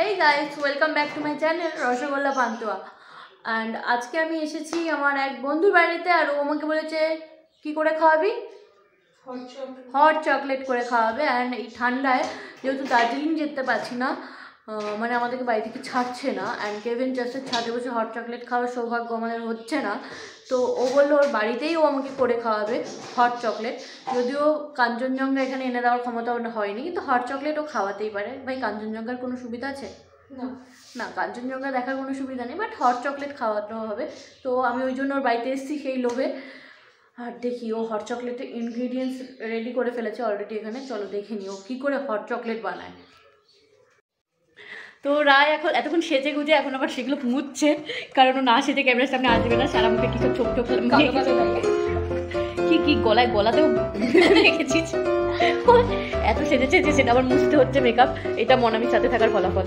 Hey guys, welcome back to my channel Rashogolla Pantua. And আজকে আমি এসেছি আমার এক বন্ধুর বাড়িতে আর ও আমাকে বলেছে কি করে খাওয়াবি হট চকলেট করে খাওয়াবে and এই ঠান্ডায় যেহেতু দার্জিলিং যেতে পারছি না মানে আমাদেরকে বাড়ি থেকে ছাড়ছে না and কেভিন জাস্টের ছাদে বসে হট চকলেট খাওয়ার সৌভাগ্য আমাদের হচ্ছে না তো ও বলল ওর বাড়িতেই ও আমাকে করে খাওয়াবে হট চকলেট যদিও কাঞ্চনজঙ্ঘা এখানে এনে দেওয়ার ক্ষমতা ওর হয়নি কিন্তু হট চকলেট ও খাওয়াতেই পারে ভাই কাঞ্চনজঙ্ঘার কোনো সুবিধা আছে না কাঞ্চনজঙ্ঘা দেখার কোনো সুবিধা নেই বাট হট চকলেট খাওয়াতে হবে তো আমি ওই জন্য ওর বাড়িতে এসেছি সেই লোভে আর দেখি ও হট চকলেটের ইনগ্রিডিয়েন্টস রেডি করে ফেলেছে অলরেডি এখানে চলো দেখে নিই ও কী করে হট চকলেট বানায় তো রায় এখন এতক্ষণ সেজে গুজে এখন আবার সেগুলো মুছছে কারণ ও না সেজে ক্যামেরার সামনে আসবে না সারা মুখে কিছু ছোপ ছোপ কি গলায় গলাতেও রেখেছিস এত সেজেছে যে সেটা আবার মুছতে হচ্ছে মেকআপ এটা মনামির সাথে থাকার ফলাফল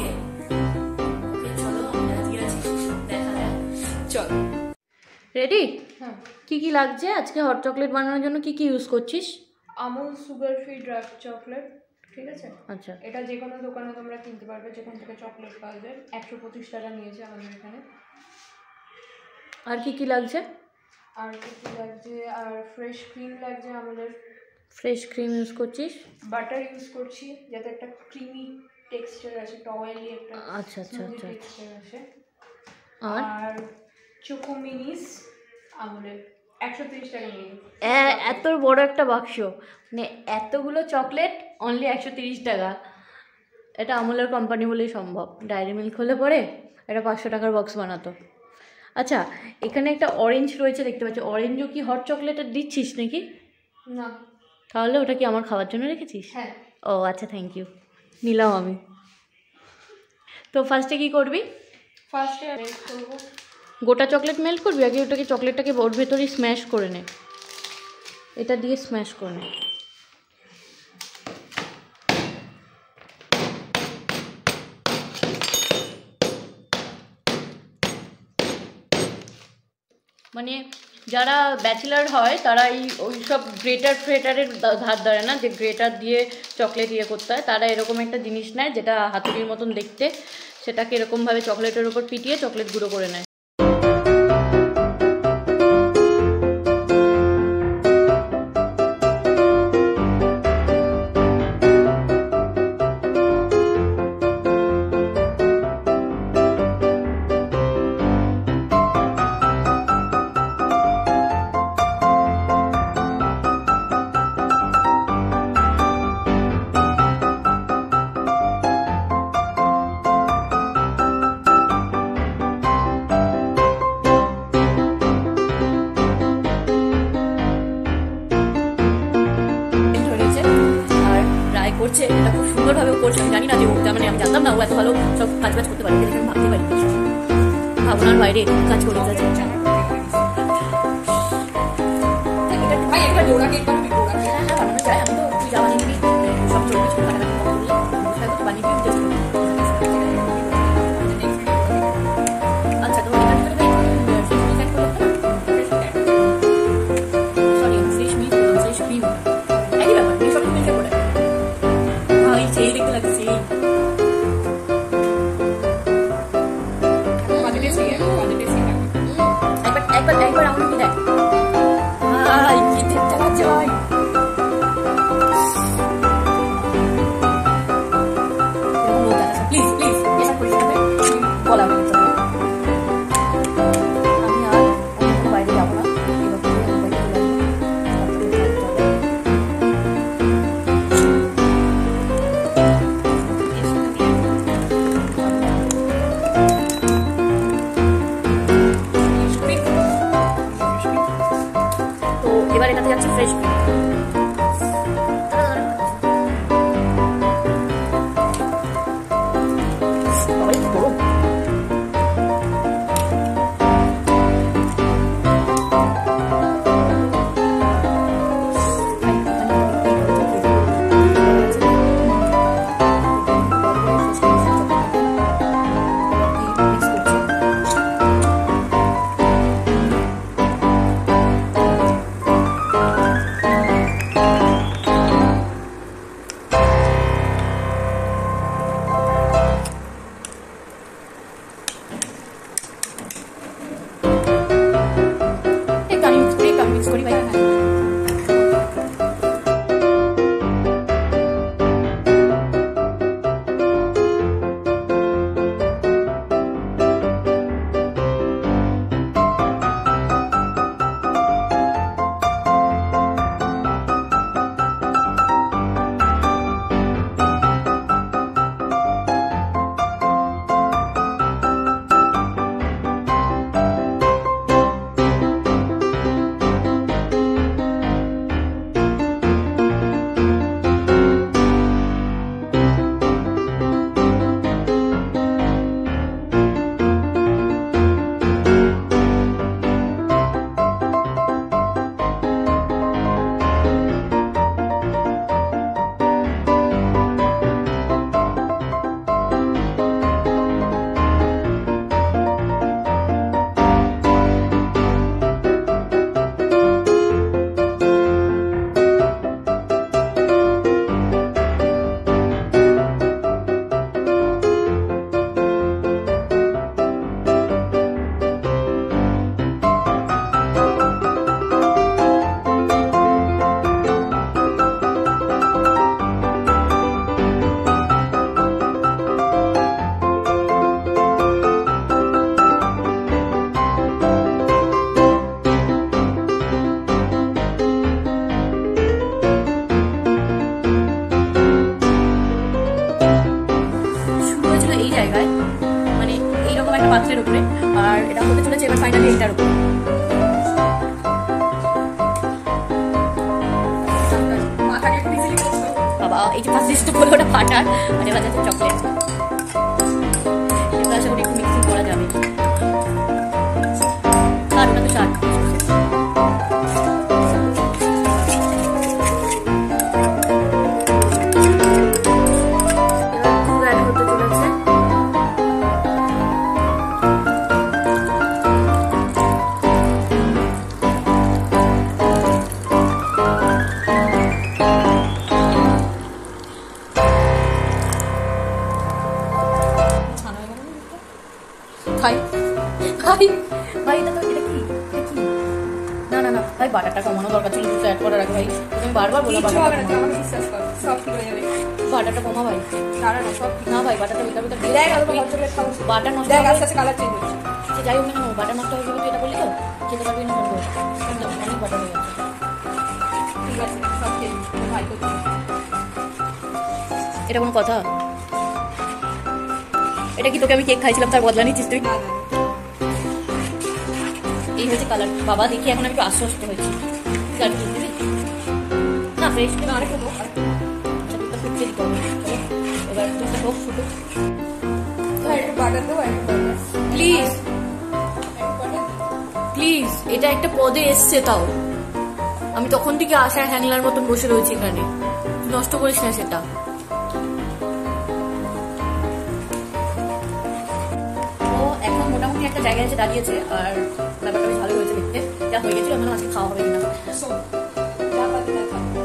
চলো আমরা দেখা যাক চল রেডি হ্যাঁ কী কী লাগছে আজকে হট চকলেট বানানোর জন্য কী কী ইউজ করছিস আমুল সুগার ফ্রি ড্রাফট চকলেট ঠিক আছে আচ্ছা এটা যে কোনো দোকানে তোমরা কিনতে পারবে যেখান থেকে চকলেট পাওয়া যায় 125 টাকা নিয়েছে আমাদের এখানে আর কি লাগছে আর ফ্রেশ ক্রিম লাগছে আমাদের ফ্রেশ ক্রিম ইউজ করছিস বাটার ইউজ করছি যাতে একটা ক্রিমি টেক্সচার আসে টয়েলি একটা আচ্ছা আচ্ছা আচ্ছা টেক্সচার আসে আর চকো মিনিস আমাদের 130 টাকা নিয়ে এত বড় একটা বাক্স মানে এতগুলো চকলেট অনলি 130 টাকা এটা আমুলের কোম্পানি বলেই সম্ভব ডায়েরি মিল্ক হলে পরে এটা 500 টাকার বক্স বানাতো আচ্ছা এখানে একটা অরেঞ্জ রয়েছে দেখতে পাচ্ছি অরেঞ্জও কি হট চকলেটের দিচ্ছিস নাকি না তাহলে ওটা কি আমার খাওয়ার জন্য রেখেছিস হ্যাঁ ও আচ্ছা থ্যাংক ইউ নিলাম আমি তো ফার্স্টে কি করবি ফার্স্টে গোটা চকলেট মেল্ট করবি আগে ওটাকে চকলেটটাকে ওর ভেতরেই স্ম্যাশ করে নে এটা দিয়ে স্ম্যাশ করে নে মানে যারা ব্যাচেলার হয় তারা ওই সব গ্রেটার ফ্রেটারের ধার ধরে না যে গ্রেটার দিয়ে চকলেট ইয়ে করতে হয় তারা এরকম একটা জিনিস নেয় যেটা হাতুড়ির মতন দেখতে সেটাকে এরকমভাবে চকলেটের ওপর পিটিয়ে চকলেট গুঁড়ো করে নেয় করছে এটা খুব সুন্দরভাবে করছে আমি জানি না যে ওটা মানে আমি জানতাম না ও এত ভালো সব কাজ বাজ করতে পারি ভাবতে পারি ভাবনার বাইরে কাজ করে Joy. একটা পাত্রের উপরে, আর এটা হতে চলেছে এবার ফাইনালি এইটার উপরে। বাবা, এই যে ফার্স্ট হলো ওটা ফাটার, আর এবার যাচ্ছে চকলেট। সেগুলো আশা করি একটু মিক্সিং করা যাবে। আর ওটা তো শার্ট ভাই ভাই ভাই এটা তো এটা কি না না না ভাই, বাটারটা কমানো দরকার ছিল অ্যাড করার আগে। ভাই তুমি বারবার বলো বাটারটা কমা। ভাই না ভাই বাটারটা ওইটার ভিতরে দিয়ে গেল তো চকলেট খাওয়া। বাটার নষ্ট হয়ে গেছে, কালার চেঞ্জ হচ্ছে। আচ্ছা যাই হোক না, বাটার নষ্ট হয়ে গেল তো এটা বললি তো খেতে পারবি না, অনেক বাটার হয়ে গেছে। ঠিক আছে সব খেয়ে ভাই, তো এটা কোনো কথা? এটা কি তোকে আমি কেক খাইছিলাম তার বদলা নিচ্ছিস তুই? এই হচ্ছে কালার। বাবা দেখি এখন আমি একটু আশ্বস্ত হয়েছি। না ফ্রেশ কেন আরেকটু এবার হোক শুধু প্লিজ প্লিজ। এটা একটা পদে এসছে, তাও আমি তখন থেকে আশায় হ্যাংলার মতন বসে রয়েছি এখানে। নষ্ট করিস না সেটা। একটা জায়গায় এসে দাঁড়িয়েছে, আর ব্যাপারটা বেশ ভালো হয়েছে দেখতে। যা হয়ে গেছিল ওখানে আজকে খাওয়া হবে না।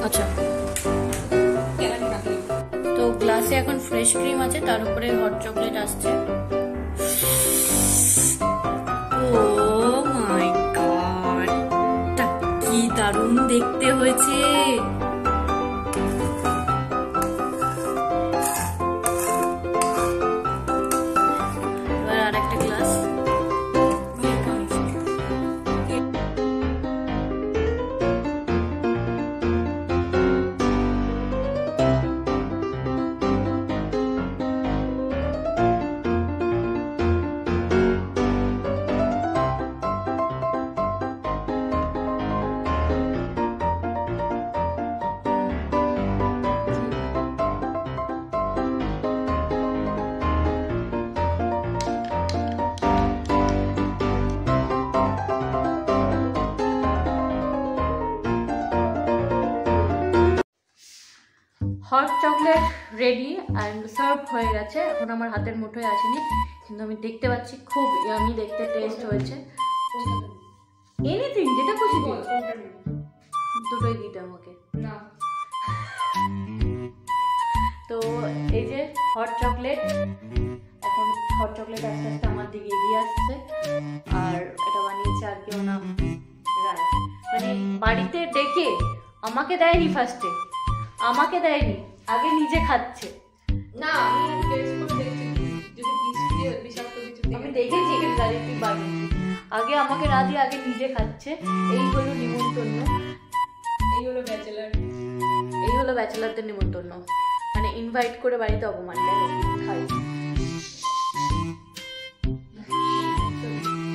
আচ্ছা তো গ্লাসে এখন ফ্রেশ ক্রিম আছে, তার উপরে হট চকলেট আসছে। ও মাই গড, কি দারুণ দেখতে হয়েছে। Hot chocolate ready and serve হয়ে গেছে। এখন আমার হাতের মুঠোয় আসেনি, কিন্তু আমি দেখতে পাচ্ছি খুব ইয়ামি দেখতে টেস্ট হয়েছে। এনিথিং যেটা খুশি দিও, দুটোই দিতে আমাকে না। তো এই যে হট চকলেট, এখন হট চকলেট আস্তে আস্তে আমার দিকে এগিয়ে আসছে। আর এটা বানিয়েছে আর কেউ না, মানে বাড়িতে ডেকে আমাকে দেয়নি, ফার্স্টে আমাকে দেয়নি, আগে নিজে খাচ্ছে। না আমি দেখেছি আগে আমাকে না দিয়ে আগে নিজে খাচ্ছে। এই হলো নিমন্ত্রণ, এই হলো ব্যাচেলার, এই হলো ব্যাচেলারদের নিমন্ত্রণ, মানে ইনভাইট করে বাড়িতে অপমান খাই।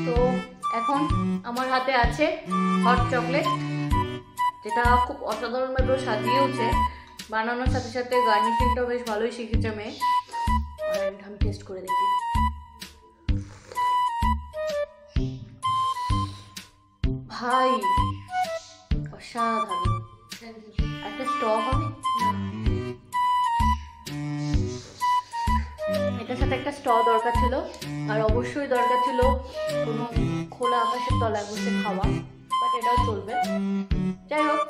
তো এখন আমার হাতে আছে হট চকলেট, যেটা খুব অসাধারণভাবে সাজিয়েওছে। বানানোর সাথে সাথে গার্নিশিংটাও বেশ ভালোই শিখেছে মেয়ে। আমি টেস্ট করে দেখি। ভাই অসাধারণ। একটা স্ট্র হবে, এটার সাথে একটা স্ট্র দরকার ছিল, আর অবশ্যই দরকার ছিল কোনো খোলা আকাশের তলায় বসে খাওয়া, বাট এটাও চলবে। যাই হোক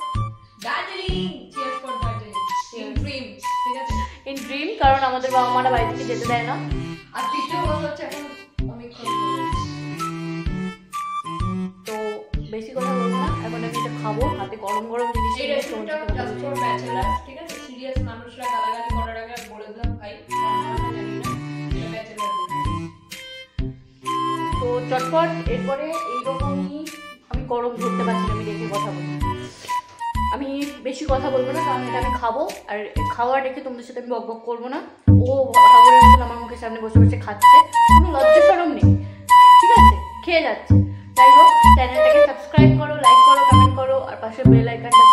ইন ড্রিম, কারণ আমাদের বাবা মারা বাড়ি থেকে যেতে দেয় না। আর তো বেশি কথা বলবো না, এখন আমি এটা খাবো। হাতে গরম গরম জিনিস, ঠিক আছে? সিরিয়াস মানুষরা গালাগালি করার আগে বলে দিলাম ভাই। তো চটপট এরপরে এইরকমই আমি গরম ধরতে পারছি না, আমি রেখে কথা বলি। আমি বেশি কথা বলবো না, কারণ এটা আমি খাবো, আর খাওয়া রেখে তোমাদের সাথে আমি বকবক করবো না। ও ভাগরের মতন আমার মুখের সামনে বসে বসে খাচ্ছে, কোনো লজ্জা শরম নেই। খেয়ে যাচ্ছে। তাই হোক, চ্যানেলটাকে সাবস্ক্রাইব করো, লাইক করো, কমেন্ট করো আর পাশে বেল আইকনটা